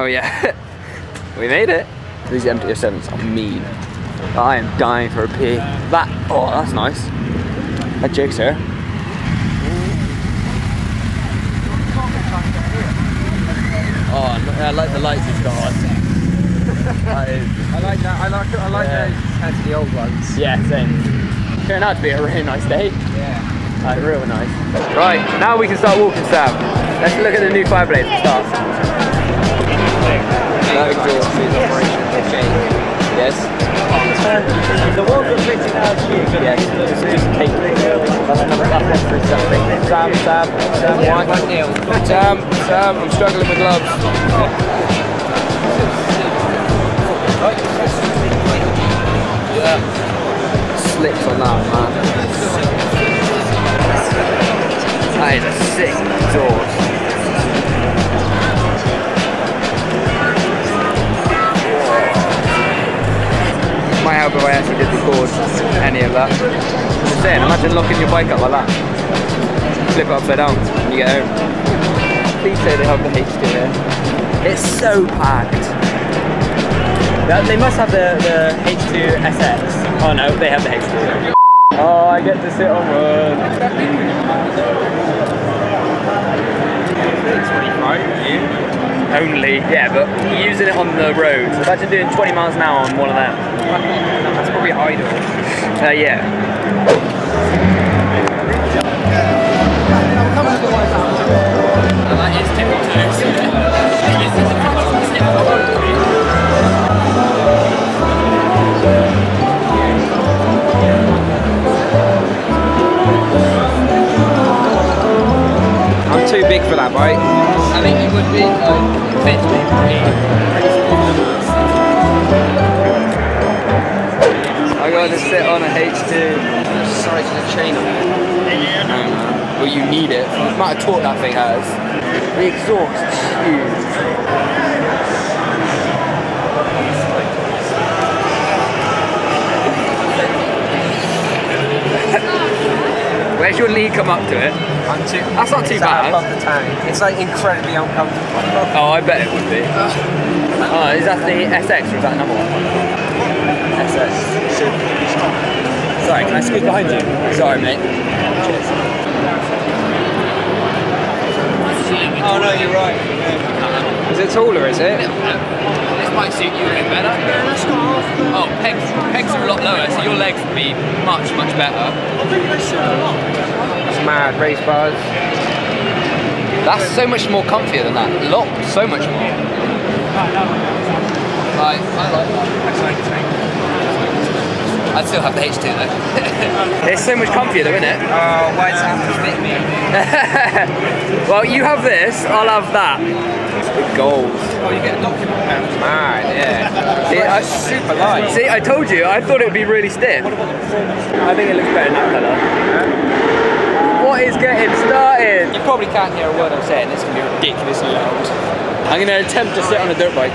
Oh yeah. We made it. These MT-07s are mean. I am dying for a pee. That, oh, that's nice. That jigs here. Oh, I like the lights it's got on. That is. I like that. I like those as the old ones. Yeah, same. Turned out to be a really nice day. Yeah. Like, real nice. Right, now we can start walking south. Let's look at the new fireplace to start. That exhaust is operational. Yes. The one that's written out here. Yes. Just take it. That's for something. Sam, I'm struggling with gloves. Yeah. Slips on that, man. That is a sick exhaust. Might help if I actually did record any of that. I'm just saying, imagine locking your bike up like that. Flip it upside down and you get home. Please say they have the H2 here. It's so packed. They must have the H2 SS. Oh no, they have the H2. Oh, I get to sit on one. 25, yeah. Only, yeah, but using it on the road. So imagine doing 20 miles an hour on one of them. That's probably idle. Yeah. That is Triple 2. I'm too big for that bike. I think you would be fit. I gotta sit on a H2. I'm sorry for the chain on it. Well, you need it. The amount of torque that thing has. The exhaust is huge. Where's your knee come up to it? I'm too. That's not too bad. Above the tank. It's like incredibly uncomfortable. Oh, I bet it would be. Oh, is that the SX or is that another one? SS. Sorry, can I scoot behind you? Sorry, mate. Cheers. Oh no, you're right. Is it taller, is it? This might suit you a bit better. Oh, pegs are a lot lower, so your legs would be much, much better. It's mad, race bars. That's so much more comfier than that. A lot, so much more. I like that. I'd still have the H2 though. It's so much comfier though, isn't it? Oh, why does it have to fit me? Well, you have this, I'll have that. It's gold. Oh, you get a document now. Man, yeah. It's super light. See, I told you, I thought it would be really stiff. I think it looks better in that colour. What is getting started? You probably can't hear a word I'm saying, this can be ridiculously loud. I'm going to attempt to sit on a dirt bike.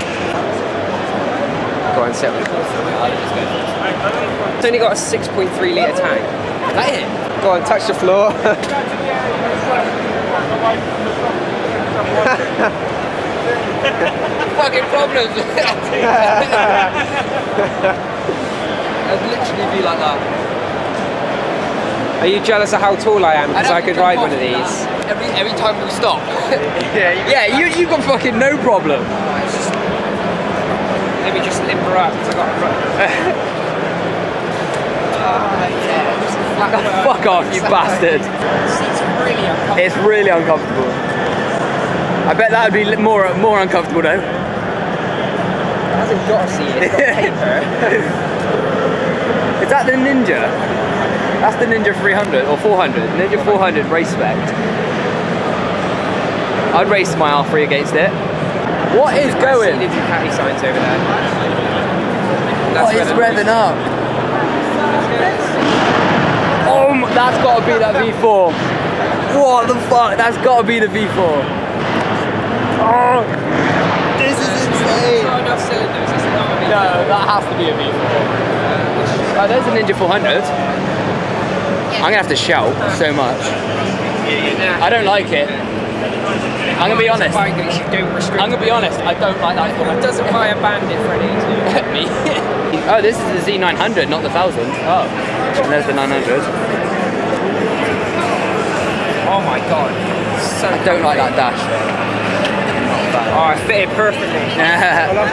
And sit on it. It's only got a 6.3 litre tank. Is that it? Go on, touch the floor. Fucking problems. I'd literally be like that. Are you jealous of how tall I am? Because I could ride one of these. Every time we stop. Yeah, you've got fucking no problem. Let me just limber up because I got a front. Yeah, fuck off, you bastard. It's really uncomfortable. I bet that would be more uncomfortable though. It hasn't got a seat, it's got paper. Is that the Ninja? That's the Ninja 300 or 400. Ninja 400 race spec. I'd race my R3 against it. What is going? I see the Ducati signs over there. What is revving up? Oh, that's got to be that V4. What the fuck? That's got to be the V4. Oh, this is insane. No, that has to be a V4. Oh, there's a Ninja 400. I'm gonna have to shout so much. I don't like it. I'm gonna be honest. I'm gonna be honest. I don't like that comment. Doesn't buy a bandit for an easy. Me. Oh, this is the Z900, not the 1000. Oh, and there's the 900. Oh my god. So I don't like that dash. Oh, I fit it perfectly. I love it.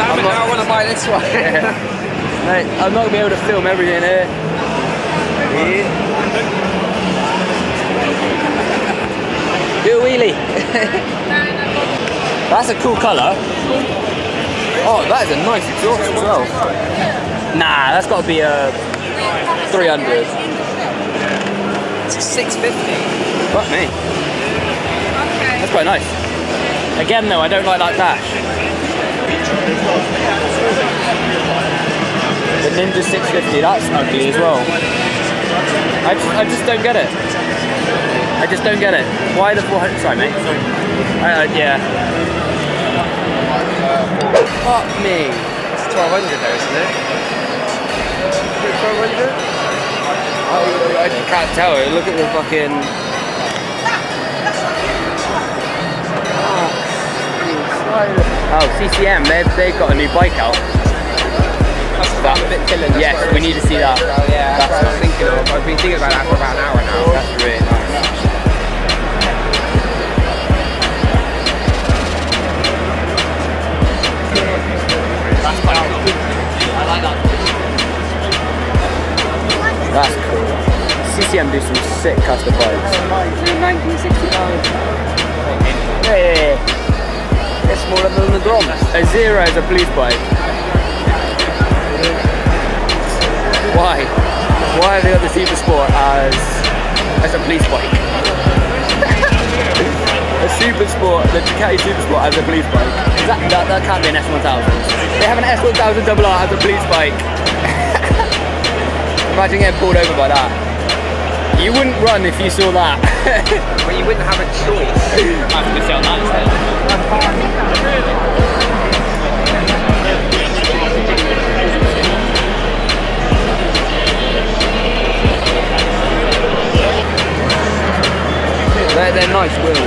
Damn it! Now I want to buy this one. Mate, I'm not gonna be able to film everything here. Yeah. Do a wheelie. That's a cool colour. Oh, that is a nice exhaust as well. Nah, that's got to be a 300. It's a 650. Fuck me. That's quite nice. Again though, I don't like that dash. The Ninja 650, that's ugly as well. I just don't get it. I just don't get it. Why the 400? Sorry, mate. Yeah. Fuck me. It's 1200 there, isn't it? 1200? I can't tell. Look at the fucking... Oh, CCM. They've got a new bike out. That's a bit killing. Yes, we need to see that. Oh, yeah, that's what I was thinking of. I've been thinking about that for about an hour now. That's really nice. That's quite cool. I like that. That's cool. CCM do some sick custom bikes. 1965. Yeah. It's smaller than the Grom. A Zero is a police bike. Why? Why have they got the Super Sport as a police bike? A Super Sport, the Ducati Super Sport as a police bike. That can't be an S1000. They have an S1000RR as a police bike. Imagine getting pulled over by that. You wouldn't run if you saw that. But you wouldn't have a choice. I'm going to sell that instead. They're nice wheels.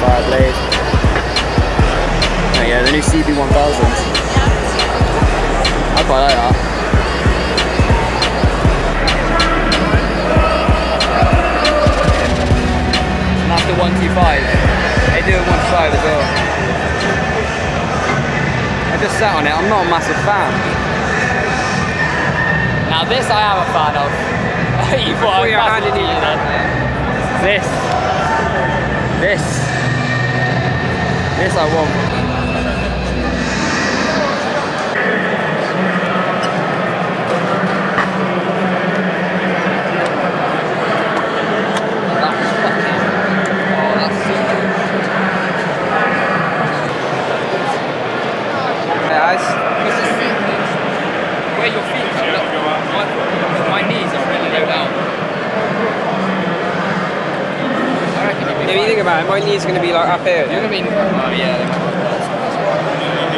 Fireblade. There you go, the new CB1000. I quite like that. And that's the 125. They do a 125 as well. I just sat on it, I'm not a massive fan. Now this I am a fan of. You thought I was you then. This. Yes, I won't. Where your feet are, look. My knees are really low down. I reckon you'd be fine. If you think about it, my knees are going to be like up here. You're going to be... Yeah,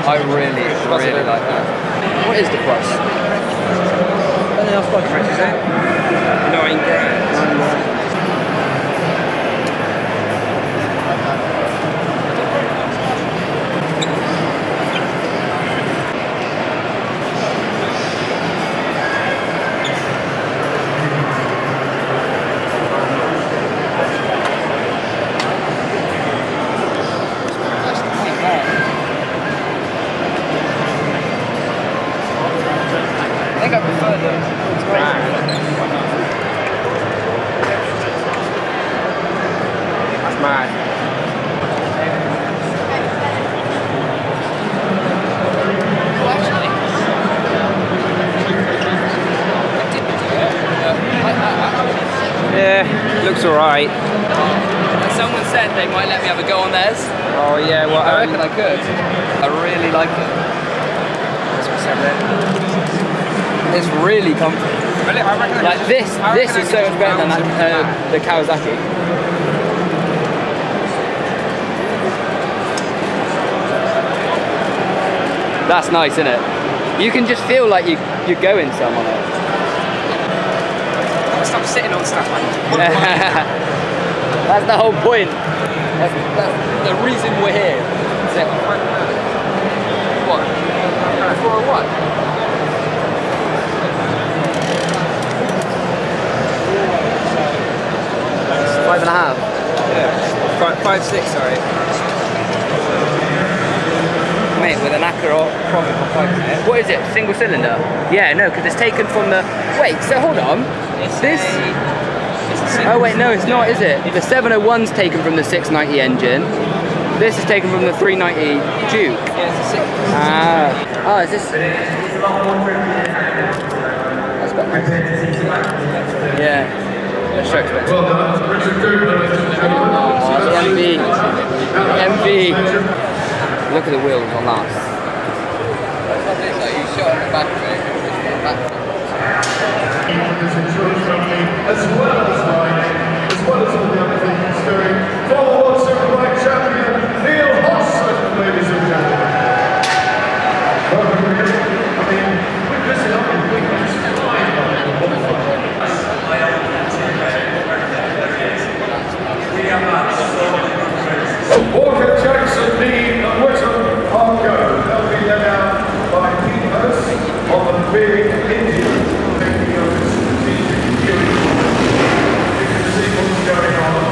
I really like that. What is the price? Only half price, is it? 9 grand. Alright. Someone said they might let me have a go on theirs. Oh yeah, well I reckon I could. I really like it. That's what's happening. It's really comfortable. Like this is so much better than that, the Kawasaki. That's nice, isn't it? You can just feel like you're going some on it. Stop sitting on stuff like that. That's the whole point. That's the reason we're here. What? For what? Five and a half? Yeah. Five, six, sorry. Mate, with an Akrapovič. What is it? Single cylinder? Yeah, no, because it's taken from the... Wait, so hold on. It's this... Oh wait, no, it's not, is it? The 701's taken from the 690 engine. This is taken from the 390 Duke. Yeah, it's a 6. Ah. Oh, is this... That's got nice. Yeah. MV. MV. Look at the wheels on that. As well as all the other things he's doing. Former World Superbike champion Neil Hodgson, ladies and gentlemen. I mean, we've risen up in weakness Walker, Jackson, Dean and Whittam on go. They'll be led out by Pete Hurst on the big Indian taking over strategic viewing. You can see what's going on.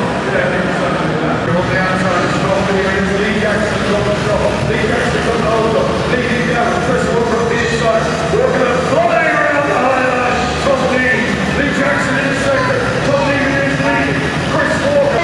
On the outside of the top, Lee Jackson's on the top. Lee Jackson's on the hold on. Leading down, Chris Walker on the inside. Walker, flying around the highlight. Tom Dean, Lee Jackson in second. Tom Dean in lead. Chris Walker.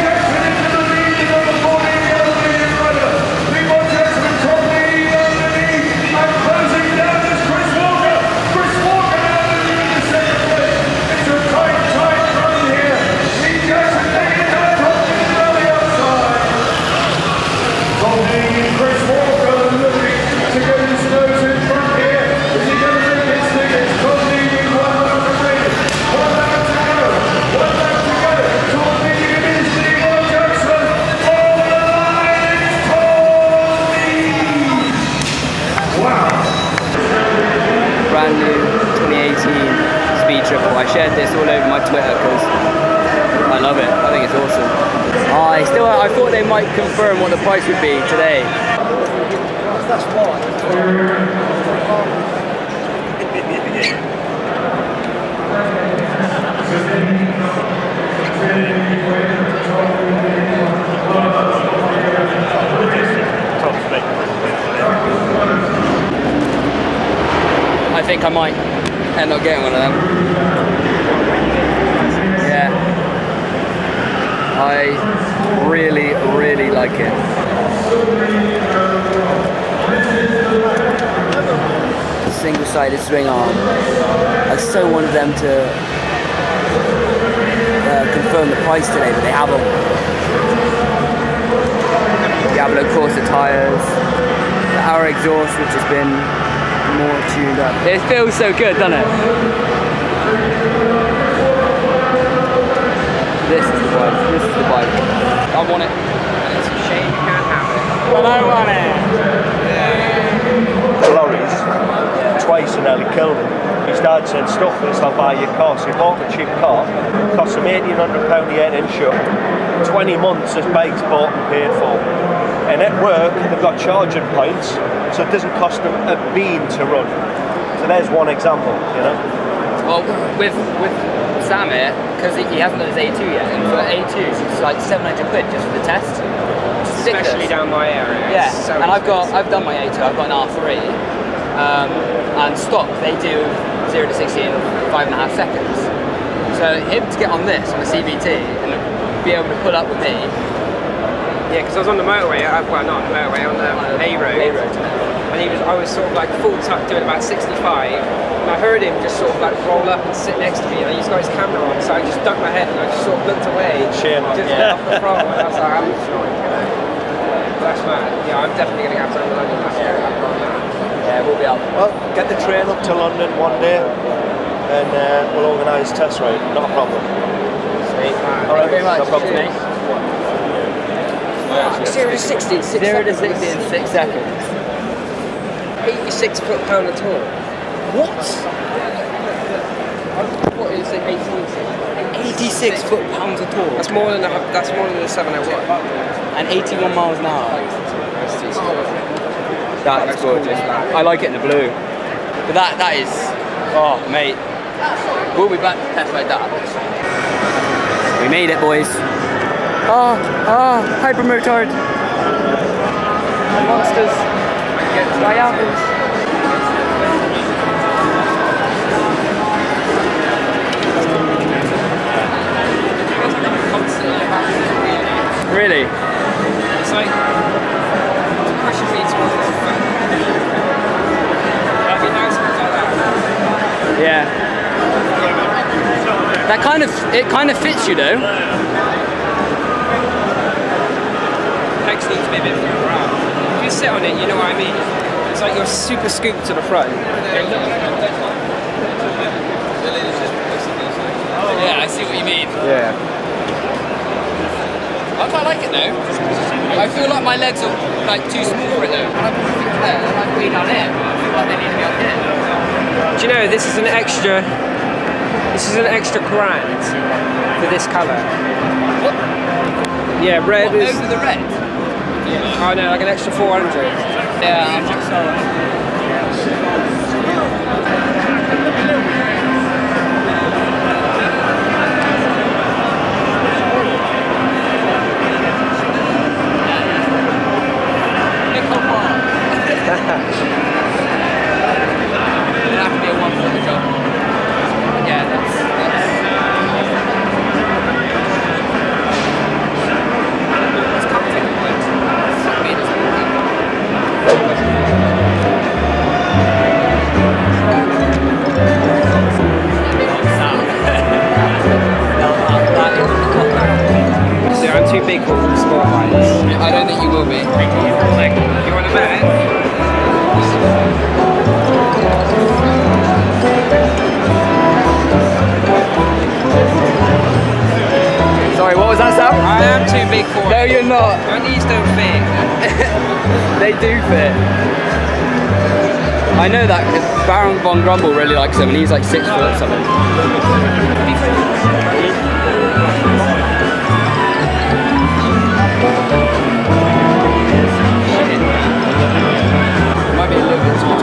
Speed Triple. I shared this all over my Twitter because I love it. I think it's awesome. I thought they might confirm what the price would be today. That's why. I think I might end up getting one of them. Yeah. I really, really like it. Single-sided swing arm. I so wanted them to confirm the price today, but they haven't. Diablo Corsa tyres. The Arrow exhaust, which has been more tuned up. It feels so good, doesn't it? This is the bike. This is the bike. I want it. It's a shame you can't have it. Well, I want it. Yeah. Lorries, twice and nearly killed him. His dad said, stuff this, I'll buy your car. So he bought a cheap car. It cost him £1,800 a year in shop. 20 months his bike's bought and paid for. And at work, they've got charging points, so it doesn't cost them a bean to run. So there's one example, you know? Well, with Sam here, because he hasn't done his A2 yet, and for A2s, it's like 700 quid just for the test. Especially down my area. Yeah, so and I've done my A2, I've got an R3, and stock, they do 0 to 60 in 5.5 seconds. So him to get on this, on the CBT, and be able to pull up with me, yeah, because I was on the motorway, well not on the motorway, on the A road, and I was sort of like full tuck doing about 65, and I heard him just sort of like roll up and sit next to me, and he's got his camera on, so I just ducked my head and I just sort of looked away, just off the front, and I was like, I'm sure, that's mad. Yeah, I'm definitely going to have to go to London, yeah, we'll be up. Well, get the train up to London one day, and we'll organise test road, not a problem. Sweet, alright, no problem. Cheers. Wow. 0 to 60 in 6 seconds. 86 foot-pound at all. What? What is it? 86 foot-pounds at all. That's more than a 701. And 81 miles an hour. That's gorgeous. I like it in the blue. But that is, oh mate. We'll be back to test like that. We made it, boys. Oh, hyper motard. Monsters. Diablos. Really? It's like the pressure feeds more than the phone. That'd be nice to do that. Yeah. That kind of, it kind of fits you though. Next needs to be a bit further out. If you sit on it, you know what I mean? It's like you're super scooped to the front. Yeah, I see what you mean. Yeah. I quite like it though. I feel like my legs are like too small for it though. When I'm moving there, they're like way down here. I feel like they need to be up here. Do you know this is an extra? This is an extra grand for this colour. What? Yeah, red is. Over the red? Yeah. Oh no, like an extra 400. Yeah. I'm just sorry. Grumble really likes him and he's like 6 foot or something. Might be a little bit small.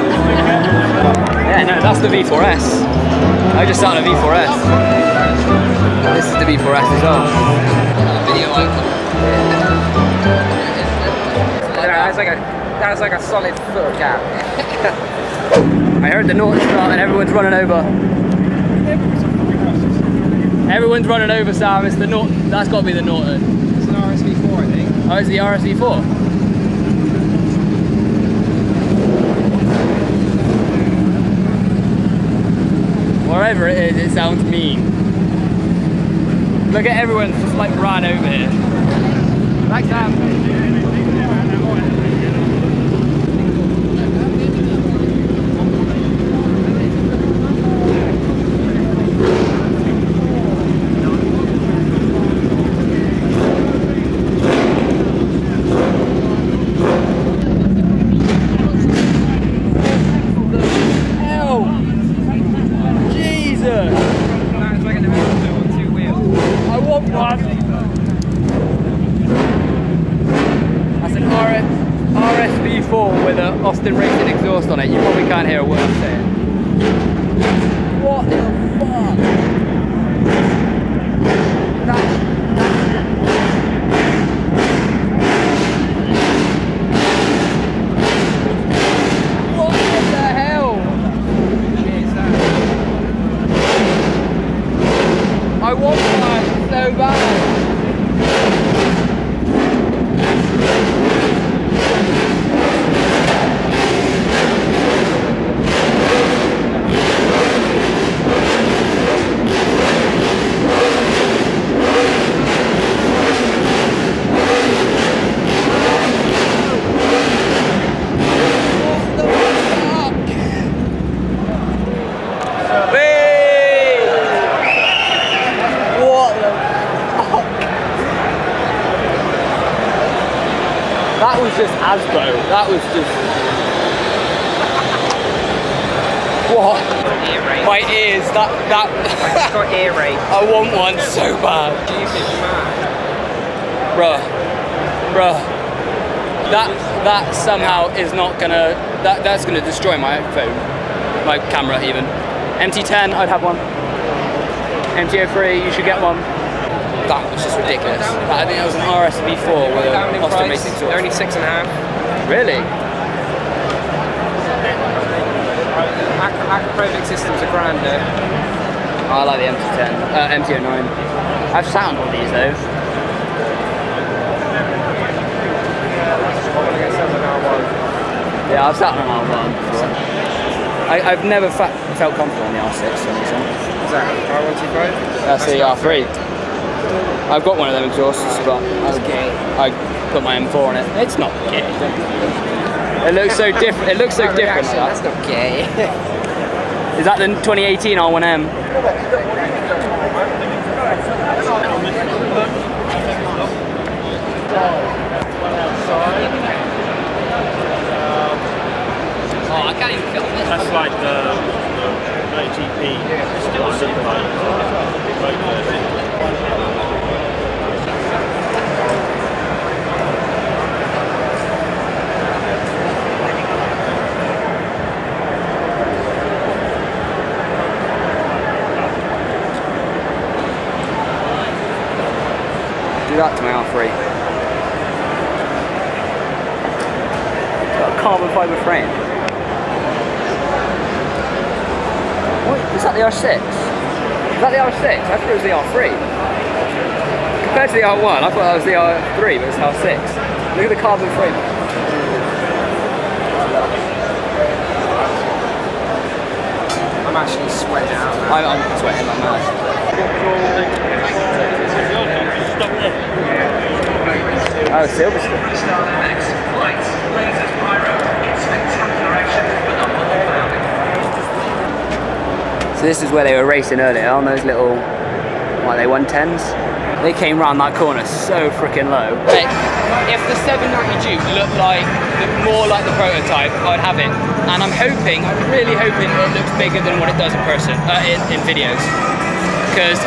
Yeah, no, that's the V4S. I just started a V4S. This is the V4S as well. That's like a solid foot gap. I heard the North Star and everyone's running over. Everyone's running over, Sam. It's the North. That's got to be the Northern. It's an RSV4, I think. Oh, it's the RSV4. Wherever it is, it sounds mean. Look at everyone just like ran over here. Like Sam. Austin Racing exhaust on it, you probably can't hear a word I'm saying. What the fuck? What the hell? I want one so bad. That was just Asbo. That was just... What? Ear rape. My ears, that. I just got ear rape. I want one so bad. Jesus, man. Bruh. That somehow is not gonna, that's gonna destroy my phone, my camera even. MT-10, I'd have one. MT-03, you should get one. That was just ridiculous. I think that was an RSV4 with an Austin Racing source. Only 6.5. Really? Akrapovič systems are grander. I like the MT-10, MT-09. I've sat on all these though. Yeah, I've sat on an R1 before. I've never felt confident on the R6 or anything. Is that R125? That's the R3. I've got one of them exhausts, but I put my M4 on it. It's not gay. It looks so different. It looks so different. That's not gay. Is that the 2018 R1M? I can't even film this. That's like the ATP still sitting by do that to my R3. Got a carbon fiber frame. Is that the R6? Is that the R6? I thought it was the R3. Compared to the R1, I thought that was the R3, but it's the R6. Look at the carbon frame. I'm actually sweating out. I'm sweating like mad. Oh, Silverstone. So this is where they were racing earlier on those little, what are they, 110s? They came round that corner so freaking low. Hey, if the 790 Duke looked like, more like the prototype, I'd have it. And I'm really hoping it looks bigger than what it does in person, in videos. Because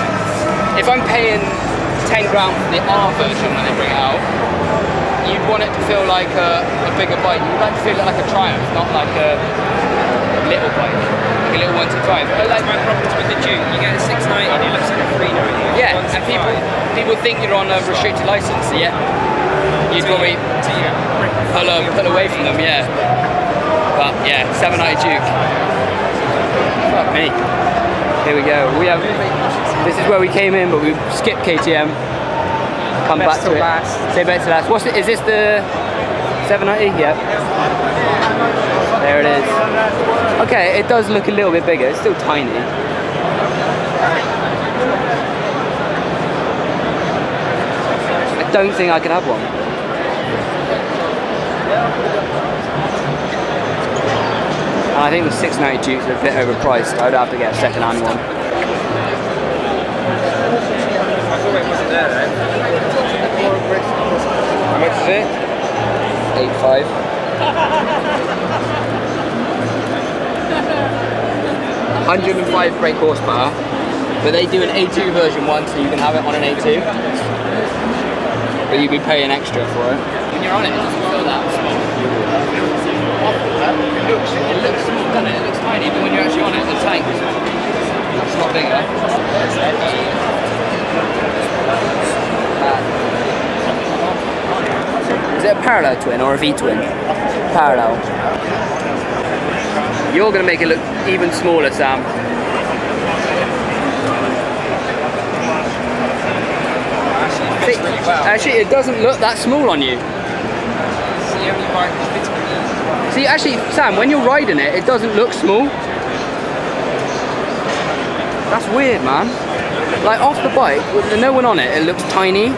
if I'm paying 10 grand for the R version when they bring it out, you'd want it to feel like a bigger bike. You'd like to feel like a Triumph, not like a little bike. A little 125, but like my problems with the Duke, you get a 690 and it looks like a 390. Yeah, and people think you're on a restricted license, so yeah. You'd probably pull away from them, yeah. But yeah, 790 Duke. Fuck me. Here we go. This is where we came in, but we skipped KTM. Come back to last. Say back to last. Is this the 790? Yeah. There it is. Okay, it does look a little bit bigger. It's still tiny. I don't think I can have one. And I think the 690 Dukes are a bit overpriced. I would have to get a second-hand one. How much is it? 8.5. 105 brake horsepower, but they do an A2 version one, so you can have it on an A2, but you'd be paying extra for it. When you're on it, it doesn't feel that small. It looks small, doesn't it? It looks tiny, but when you're actually on it, the tank is a lot bigger. Is it a parallel twin or a V twin? Parallel. You're going to make it look even smaller, Sam. Actually, it doesn't look that small on you. See, actually, Sam, when you're riding it, it doesn't look small. That's weird, man. Like off the bike, with no one on it, it looks tiny.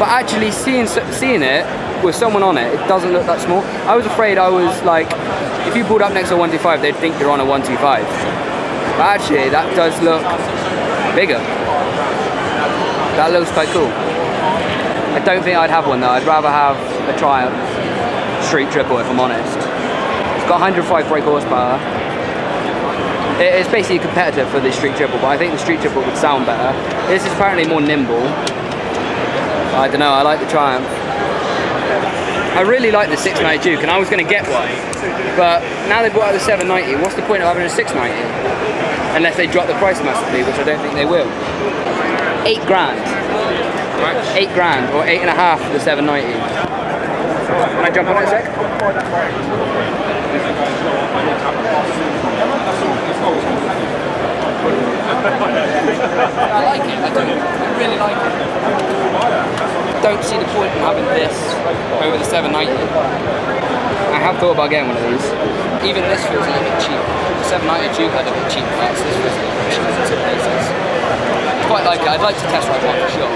But actually, seeing it with someone on it, it doesn't look that small. I was afraid I was like, if you pulled up next to a 125, they'd think you're on a 125. But actually, that does look bigger. That looks quite cool. I don't think I'd have one though. I'd rather have a Triumph Street Triple if I'm honest. It's got 105 brake horsepower. It's basically a competitor for the Street Triple, but I think the Street Triple would sound better. This is apparently more nimble. I don't know, I like the Triumph. I really like the 690 Duke, and I was going to get one, but now they've brought out the 790, what's the point of having a 690? Unless they drop the price massively, which I don't think they will. £8 grand. £8 grand, or 8.5 for the 790. Can I jump on it a sec? I like it, I do. I really like it. Don't see the point in having this over the 790. I have thought about getting one of these. Even this feels a little bit cheap. The 790 Duke had a bit cheap parts. This feels a little bit cheap in some places. Quite like it. I'd like to test ride one for sure.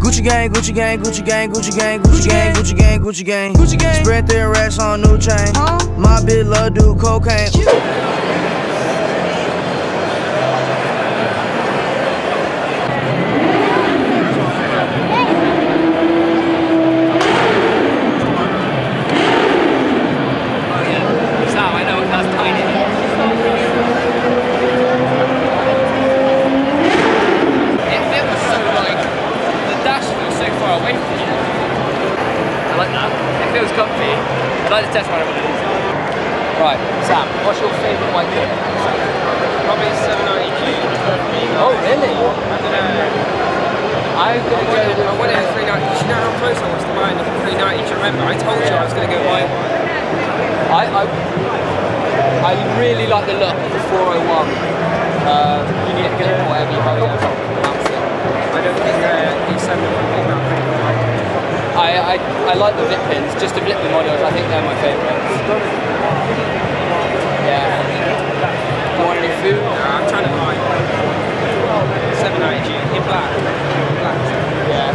Gucci gang, Gucci gang, Gucci gang, Gucci gang, Gucci gang, Gucci gang, Gucci gang, Gucci gang. Spread their racks on new chain. My bitch love do cocaine. Right, Sam, what's your favourite white kit? Probably 790 Duke. Oh, really? I don't know. I went in a 390. Do you know how close I was to buying the 390? Do you remember? I told you I was going to go buy one. I really like the look of the 401. You need to get it or whatever you hold it. I don't think the 790 Duke. I like the lip pins, just the lip pin models, I think they're my favourites. Yeah. Do you want any food? No, I'm trying to buy 790 Duke in black. Yeah.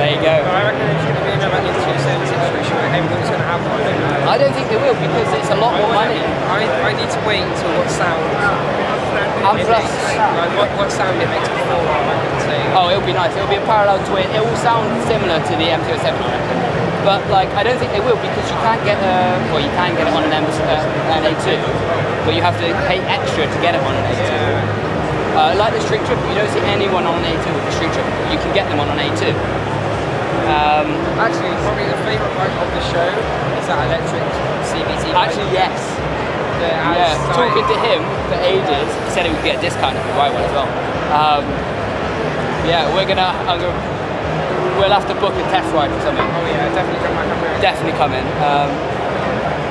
There you go. But I reckon it's going to be another MT-10 situation where everyone's going to have one, I don't know. I don't think they will because it's a lot more money. I need to wait until what sound it makes. Like, what sound it makes before I can say. Oh, it'll be nice. It'll be a parallel twin. It will sound similar to the MT-07, I reckon. But like, I don't think they will because you can't get a, well, you can get it on an A2, but you have to pay extra to get it on an A2. Like the Street Triple, you don't see anyone on an A2 with the Street Triple. You can get them on an A2. Actually, probably the favourite bike of the show is that electric CBT bike. Actually, yes. Yeah. Talking to him for ages, he said he would get a discount if we buy one as well. Yeah, we'll have to book a test ride or something. Oh yeah, definitely come back up here. Definitely come in.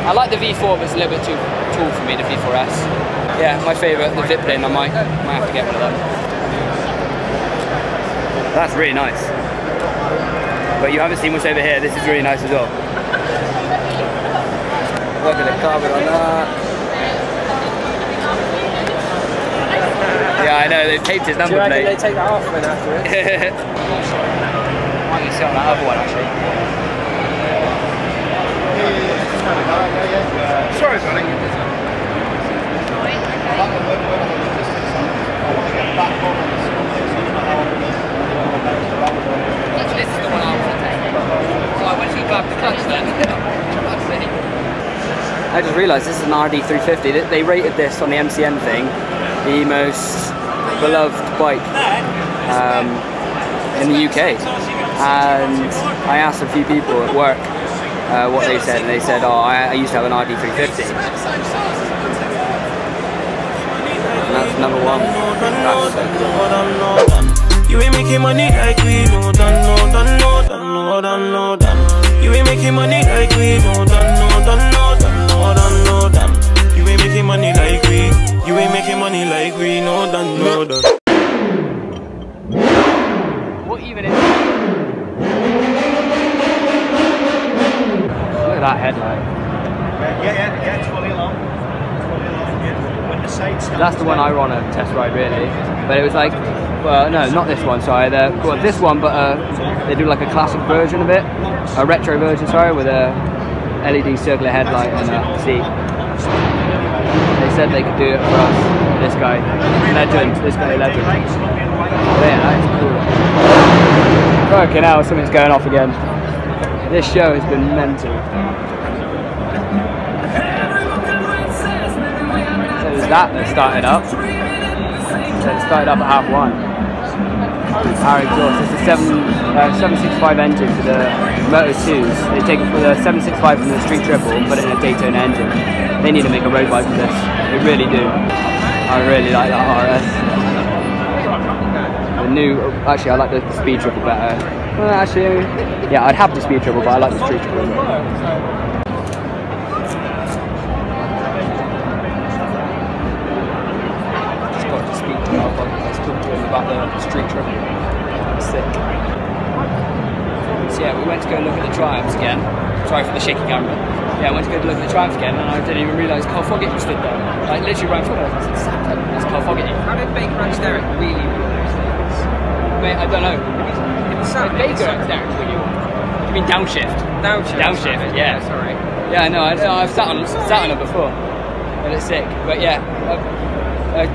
I like the V4, but it's a little bit too tall for me, the V4S. Yeah, my favourite, the Viplin, I might have to get one of them. That's really nice. But you haven't seen much over here, this is really nice as well. Look at the carbon on that. Yeah, I know, they've taped his number plate. Do you reckon they take that off then afterwards? Might need to sit on that other one, actually. Sorry, buddy. This is the one I want to take. So I went to grab the clutch then. I just realised this is an RD350. They rated this on the MCN thing. The most beloved bike in the UK, and I asked a few people at work what they said, and they said, oh, I used to have an RD350, and that's number one. You ain't making money like we know, you ain't making money like we know, you ain't making money like we. You ain't making money like we know that, know that. What even is that? Look at that headlight. Yeah, it's fully long. When the side stands. That's the one I run a test ride, really. But it was like, well, no, not this one, sorry. Well, this one, but they do like a classic version of it. A retro version, sorry, with a LED circular headlight and a seat. They said they could do it for us. This guy, legend. This guy, legend. Yeah, that is cool. Fucking hell, something's going off again. This show has been mental. So there's that that started up. So it started up at half one. Our exhaust, it's a 765 engine for the Moto 2s. They take the 765 from the Street Triple and put it in a Daytona engine. They need to make a road bike for this. They really do. I really like that RS. The new, actually I like the Speed Triple better. Well, actually, yeah, I'd have the Speed Triple, but I like the Street Triple more. Street Triple. Sick. So yeah, we went to go look at the Triumphs again. Sorry for the shaky camera. Yeah, I went to go look at the Triumphs again and I didn't even realise Carl Fogarty was stood there. Like literally right in front of us. I said, that's Carl Fogarty. How did Baker and Derek really rule those things? Mate, I don't know. Baker and Derek really rule. You mean downshift? Downshift, yeah. Sorry. Yeah, I know. I've sat on it before. But it's sick. But yeah. I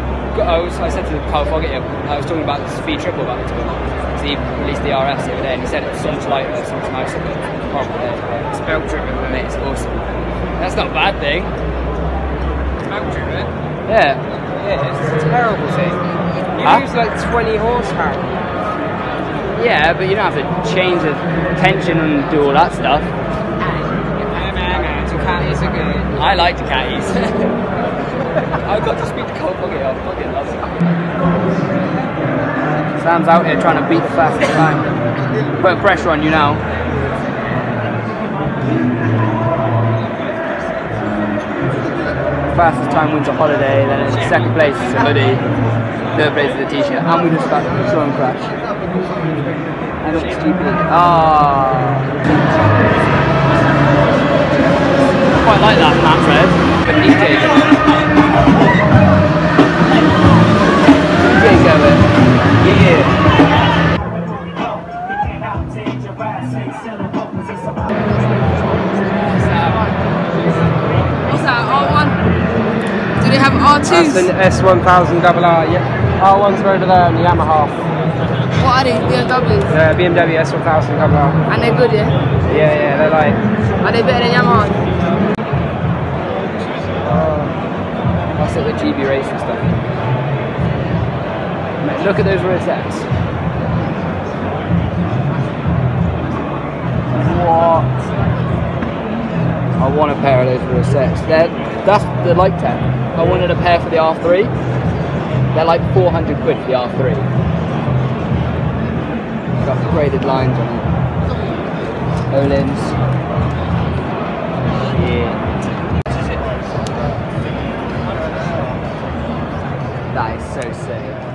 said to Carl Fogarty, I was talking about the Speed Triple about the time, because he released the RS the other day and he said it was so much lighter, so much nicer, but it's belt driven, mate, it's awesome. That's not a bad thing. It's belt driven? Yeah. Yeah, it's a terrible thing. You use like 20 horsepower. Yeah, but you don't have to change the tension and do all that stuff. Ducatis are good. I like Ducatis. I got to speak to Carl Fogarty, I fucking love it. Sam's out here trying to beat the fastest time. Put pressure on you now. Fastest time wins a holiday, then in second place is a hoodie, third place is a t-shirt, and we just got a storm crash. I look stupid. I quite like that map red. What's that, R1? Do they have R2s? That's an S1000RR, yeah. R1's over there on the Yamaha. What are they, BMWs? BMW S1000RR. And they're good, yeah? Yeah, yeah, they're like... Are they better than Yamaha? That's like the GB racing stuff. Mate, look at those rear sets. What? I want a pair of those rear sets. That's the light tech. I wanted a pair for the R3. They're like 400 quid for the R3. Got braided lines on them. O-limbs. Shit. So sick.